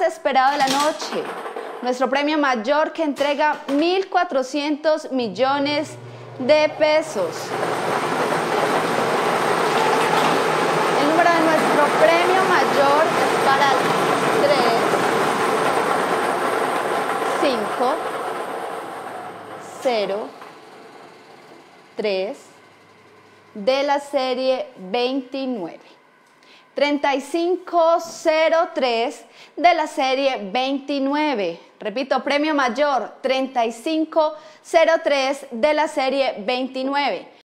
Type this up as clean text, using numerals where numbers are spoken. más esperado de la noche. Nuestro premio mayor que entrega 1.400 millones de pesos. El número de nuestro premio mayor es para 3, 5, 0, 3 de la serie 29. 3503 de la serie 29. Repito, premio mayor 3503 de la serie 29.